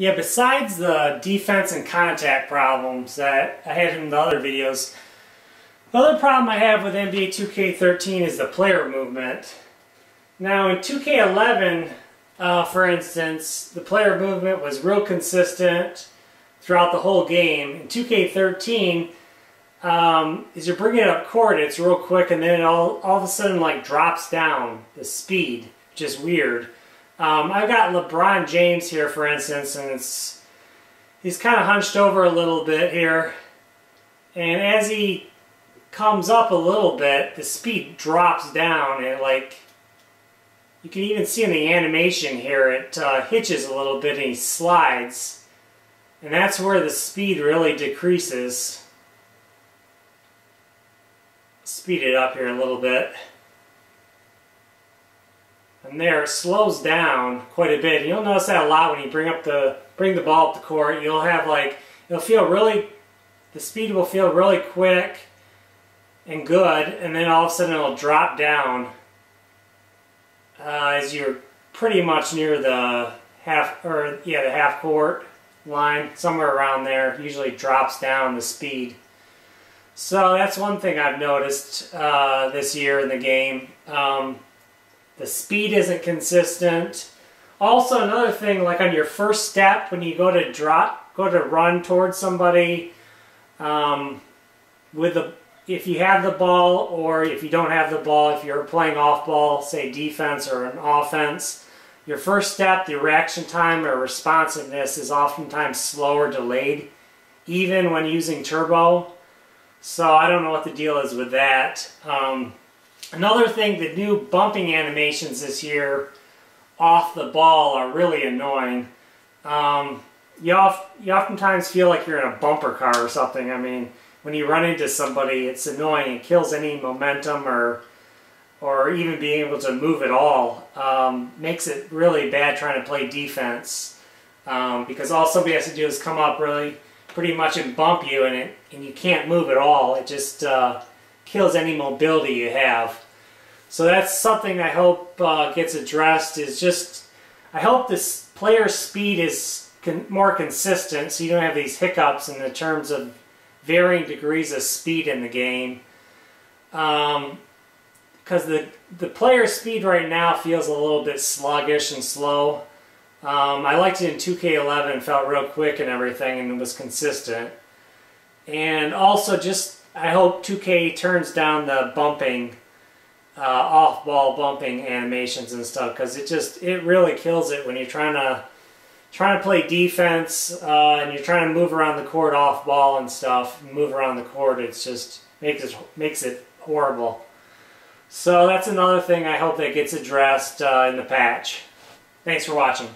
Yeah, besides the defense and contact problems that I had in the other videos, the other problem I have with NBA 2K13 is the player movement. Now in 2K11, for instance, the player movement was real consistent throughout the whole game. In 2K13, as you're bringing it up court, it's real quick, and then it all of a sudden like drops down the speed, which is weird. I've got LeBron James here, for instance, and he's kind of hunched over a little bit here, and as he comes up a little bit, the speed drops down, and like you can even see in the animation here, it hitches a little bit and he slides, and that's where the speed really decreases. Speed it up here a little bit. And there, it slows down quite a bit. And you'll notice that a lot when you bring the ball up the court. You'll have like, it'll feel really, the speed will feel really quick and good, and then all of a sudden it'll drop down as you're pretty much near the half court line, somewhere around there. It usually drops down the speed. So that's one thing I've noticed this year in the game. The speed isn't consistent. Also, another thing, like on your first step, when you go to run towards somebody, if you have the ball or if you don't have the ball, if you're playing off ball, say defense or an offense, your first step, the reaction time or responsiveness is oftentimes slow or delayed, even when using turbo. So I don't know what the deal is with that. Another thing, the new bumping animations this year off the ball are really annoying. You oftentimes feel like you're in a bumper car or something. I mean, when you run into somebody, it's annoying. It kills any momentum or even being able to move at all. Makes it really bad trying to play defense because all somebody has to do is come up really pretty much and bump you, and you can't move at all. It just kills any mobility you have. So that's something I hope gets addressed. I hope this player speed is more consistent, so you don't have these hiccups in the terms of varying degrees of speed in the game. Because the player speed right now feels a little bit sluggish and slow. I liked it in 2K11, felt real quick and everything, and it was consistent. And also I hope 2K turns down the bumping, off-ball bumping animations and stuff, because it really kills it when you're trying to play defense and you're trying to move around the court off-ball and stuff. Move around the court, it's just makes it horrible. So that's another thing I hope that gets addressed in the patch. Thanks for watching.